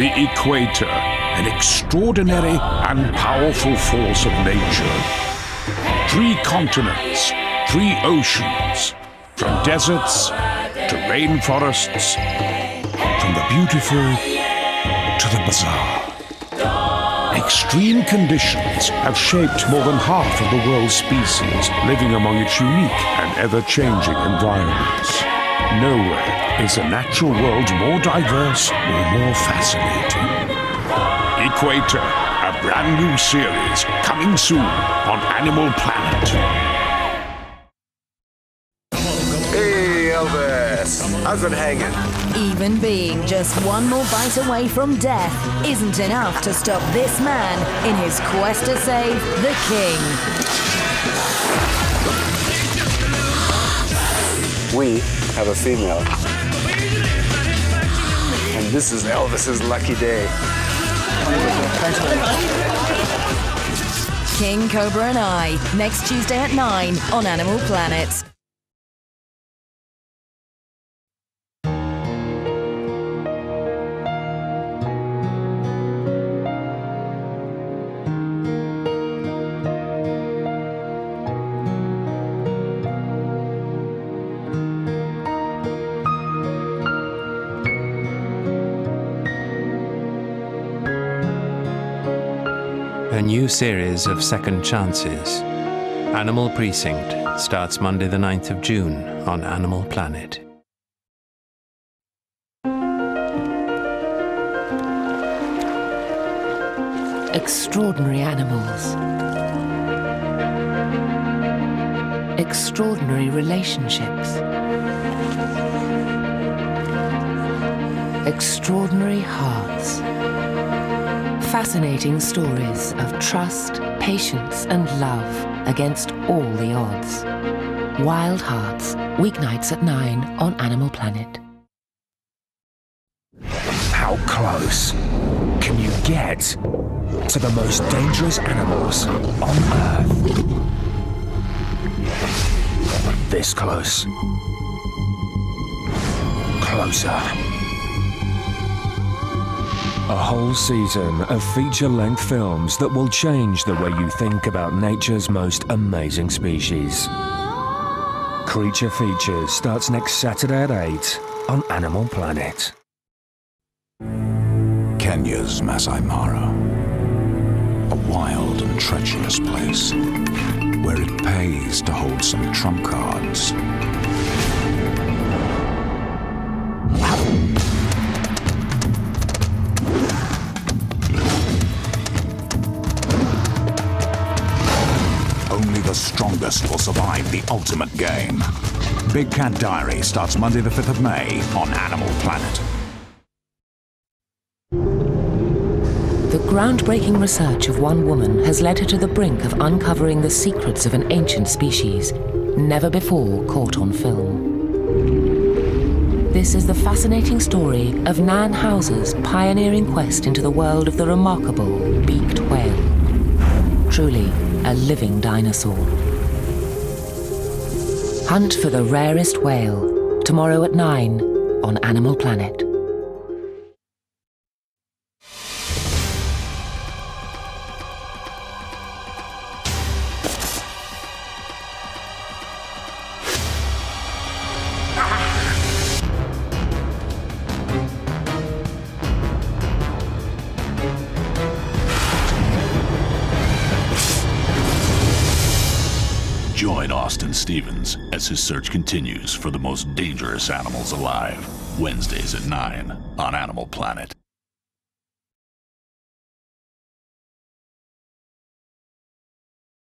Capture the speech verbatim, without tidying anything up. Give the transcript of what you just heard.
the equator, an extraordinary and powerful force of nature. Three continents, three oceans, from deserts to rainforests, from the beautiful to the bizarre. Extreme conditions have shaped more than half of the world's species living among its unique and ever-changing environments. Nowhere is the natural world more diverse or more fascinating. Equator, a brand new series coming soon on Animal Planet. Hey Elvis, how's it hanging? Even being just one more bite away from death isn't enough to stop this man in his quest to save the king. We have a female. And this is Elvis's lucky day. King Cobra and I, next Tuesday at nine on Animal Planet. A new series of second chances. Animal Precinct starts Monday the ninth of June on Animal Planet. Extraordinary animals. Extraordinary relationships. Extraordinary hearts. Fascinating stories of trust, patience, and love against all the odds. Wild Hearts, weeknights at nine on Animal Planet. How close can you get to the most dangerous animals on Earth? This close. Closer. A whole season of feature-length films that will change the way you think about nature's most amazing species. Creature Features starts next Saturday at eight on Animal Planet. Kenya's Masai Mara. A wild and treacherous place where it pays to hold some trump cards. The strongest will survive the ultimate game. Big Cat Diary starts Monday the fifth of May on Animal Planet. The groundbreaking research of one woman has led her to the brink of uncovering the secrets of an ancient species, never before caught on film. This is the fascinating story of Nan Hauser's pioneering quest into the world of the remarkable beaked whale. Truly, a living dinosaur. Hunt for the rarest whale, tomorrow at nine on Animal Planet. Join Austin Stevens as his search continues for the most dangerous animals alive. Wednesdays at nine on Animal Planet.